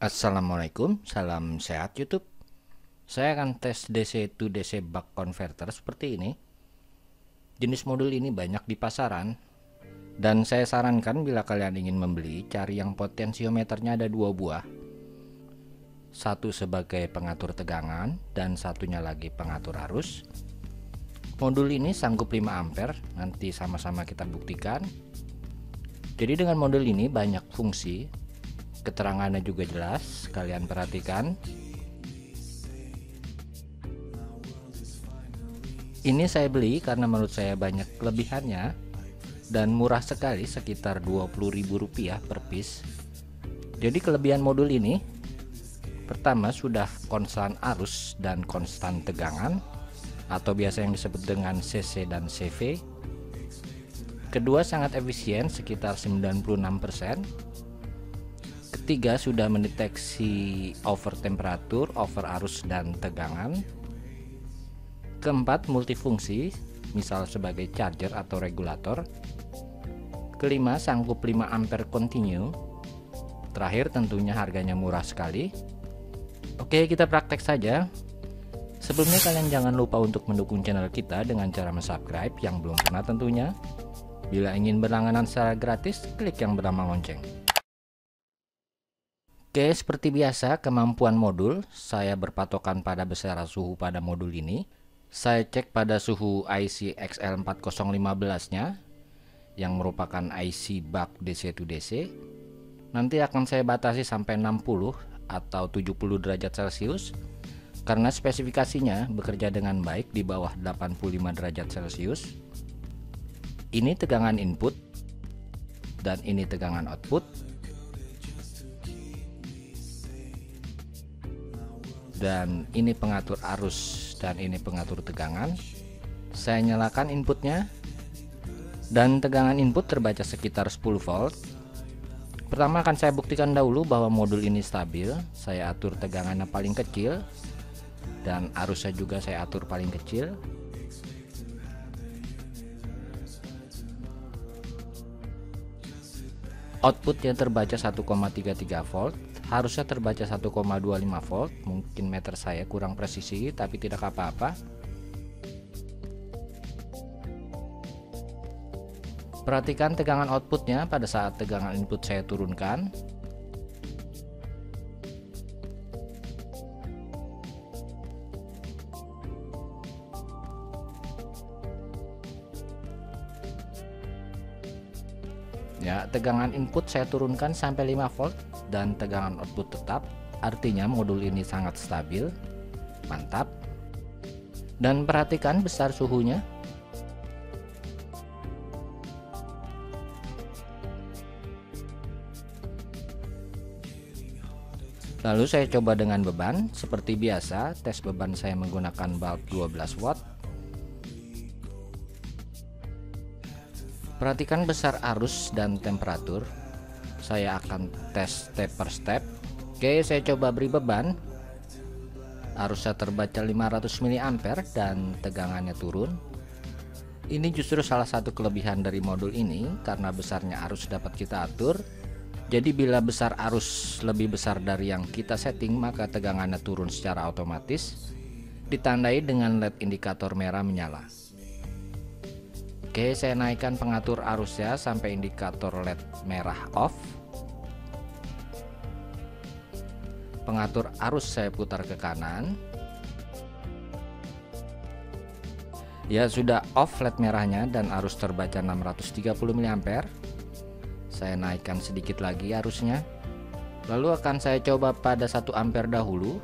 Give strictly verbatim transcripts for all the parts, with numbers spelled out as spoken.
Assalamualaikum, salam sehat YouTube. Saya akan tes D C to D C buck converter seperti ini. Jenis modul ini banyak di pasaran, dan saya sarankan bila kalian ingin membeli, cari yang potensiometernya ada dua buah, satu sebagai pengatur tegangan dan satunya lagi pengatur arus. Modul ini sanggup lima ampere, nanti sama-sama kita buktikan. Jadi dengan modul ini banyak fungsi, keterangannya juga jelas, kalian perhatikan. Ini saya beli karena menurut saya banyak kelebihannya dan murah sekali, sekitar dua puluh ribu rupiah per piece. Jadi kelebihan modul ini, pertama sudah konstan arus dan konstan tegangan atau biasa yang disebut dengan C C dan C V. Kedua sangat efisien, sekitar sembilan puluh enam persen. Ketiga, sudah mendeteksi over temperatur, over arus dan tegangan. Keempat, multifungsi, misal sebagai charger atau regulator. Kelima, sanggup lima ampere continue. Terakhir, tentunya harganya murah sekali. Oke, kita praktek saja. Sebelumnya kalian jangan lupa untuk mendukung channel kita dengan cara subscribe yang belum pernah tentunya. Bila ingin berlangganan secara gratis, klik yang bernama lonceng. Oke, seperti biasa kemampuan modul, saya berpatokan pada besaran suhu pada modul ini. Saya cek pada suhu I C X L empat nol satu lima nya, yang merupakan I C buck D C to D C. Nanti akan saya batasi sampai enam puluh atau tujuh puluh derajat celcius, karena spesifikasinya bekerja dengan baik di bawah delapan puluh lima derajat celcius. Ini tegangan input dan ini tegangan output. Dan ini pengatur arus dan ini pengatur tegangan. Saya nyalakan inputnya, dan tegangan input terbaca sekitar sepuluh volt. Pertama akan saya buktikan dahulu bahwa modul ini stabil. Saya atur tegangannya paling kecil dan arusnya juga saya atur paling kecil. Outputnya terbaca satu koma tiga tiga volt, harusnya terbaca satu koma dua lima volt. Mungkin meter saya kurang presisi, tapi tidak apa-apa. Perhatikan tegangan outputnya pada saat tegangan input saya turunkan. Ya, tegangan input saya turunkan sampai lima volt dan tegangan output tetap. Artinya modul ini sangat stabil. Mantap. Dan perhatikan besar suhunya. Lalu saya coba dengan beban. Seperti biasa, tes beban saya menggunakan bulb dua belas watt. Perhatikan besar arus dan temperatur. Saya akan tes step per step. Oke, saya coba beri beban. Arusnya terbaca lima ratus miliampere dan tegangannya turun. Ini justru salah satu kelebihan dari modul ini, karena besarnya arus dapat kita atur. Jadi bila besar arus lebih besar dari yang kita setting, maka tegangannya turun secara otomatis, ditandai dengan L E D indikator merah menyala. Oke, saya naikkan pengatur arusnya sampai indikator L E D merah off. Pengatur arus saya putar ke kanan. Ya, sudah off L E D merahnya dan arus terbaca enam ratus tiga puluh miliampere. Saya naikkan sedikit lagi arusnya. Lalu akan saya coba pada satu ampere dahulu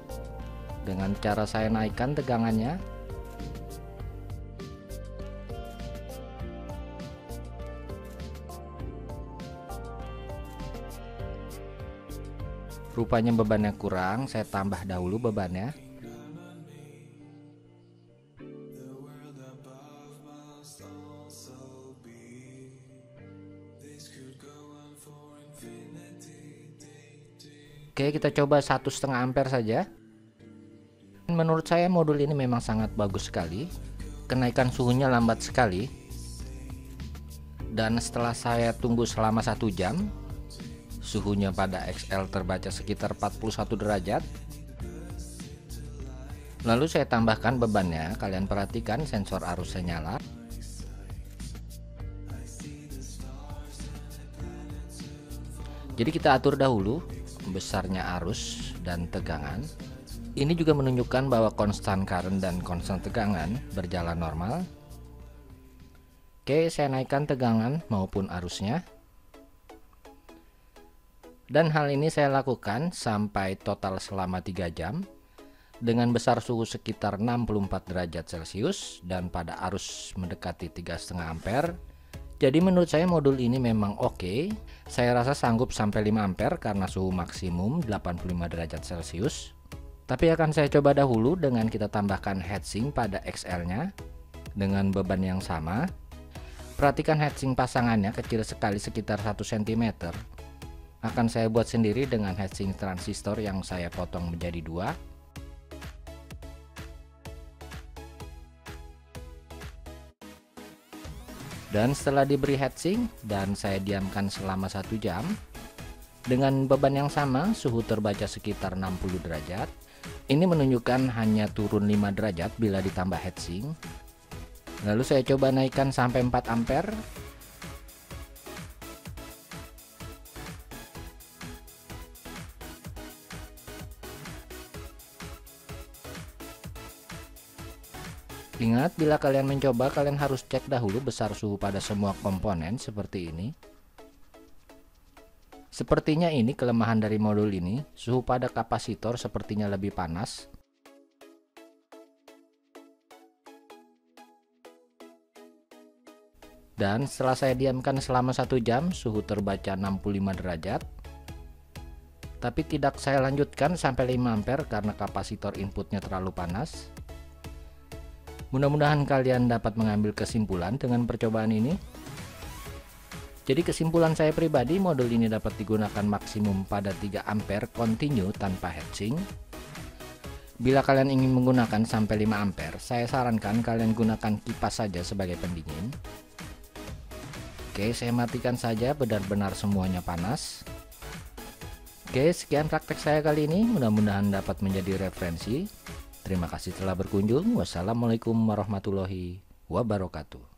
dengan cara saya naikkan tegangannya. Rupanya bebannya kurang, saya tambah dahulu bebannya. Oke, kita coba satu setengah ampere saja. Menurut saya modul ini memang sangat bagus sekali. Kenaikan suhunya lambat sekali. Dan setelah saya tunggu selama satu jam, Suhunya pada X L terbaca sekitar empat puluh satu derajat. Lalu saya tambahkan bebannya. Kalian perhatikan sensor arusnya nyala. Jadi kita atur dahulu besarnya arus dan tegangan. Ini juga menunjukkan bahwa konstan current dan konstan tegangan berjalan normal. Oke, saya naikkan tegangan maupun arusnya. Dan hal ini saya lakukan sampai total selama tiga jam dengan besar suhu sekitar enam puluh empat derajat Celcius dan pada arus mendekati tiga koma lima ampere. Jadi menurut saya modul ini memang oke. Okay. Saya rasa sanggup sampai lima ampere karena suhu maksimum delapan puluh lima derajat Celcius. Tapi akan saya coba dahulu dengan kita tambahkan heatsink pada X L-nya dengan beban yang sama. Perhatikan heatsink pasangannya kecil sekali, sekitar satu sentimeter. Akan saya buat sendiri dengan heatsink transistor yang saya potong menjadi dua. Dan setelah diberi heatsink dan saya diamkan selama satu jam dengan beban yang sama, suhu terbaca sekitar enam puluh derajat. Ini menunjukkan hanya turun lima derajat bila ditambah heatsink. Lalu saya coba naikkan sampai empat ampere. Ingat, bila kalian mencoba, kalian harus cek dahulu besar suhu pada semua komponen seperti ini. Sepertinya ini kelemahan dari modul ini, suhu pada kapasitor sepertinya lebih panas. Dan setelah saya diamkan selama satu jam, suhu terbaca enam puluh lima derajat. Tapi tidak saya lanjutkan sampai lima ampere karena kapasitor inputnya terlalu panas. Mudah-mudahan kalian dapat mengambil kesimpulan dengan percobaan ini. Jadi kesimpulan saya pribadi, modul ini dapat digunakan maksimum pada tiga ampere continue tanpa heatsink. Bila kalian ingin menggunakan sampai lima ampere, saya sarankan kalian gunakan kipas saja sebagai pendingin. Oke, saya matikan saja, benar-benar semuanya panas. Oke, sekian praktek saya kali ini, mudah-mudahan dapat menjadi referensi. Terima kasih telah berkunjung. Wassalamualaikum warahmatullahi wabarakatuh.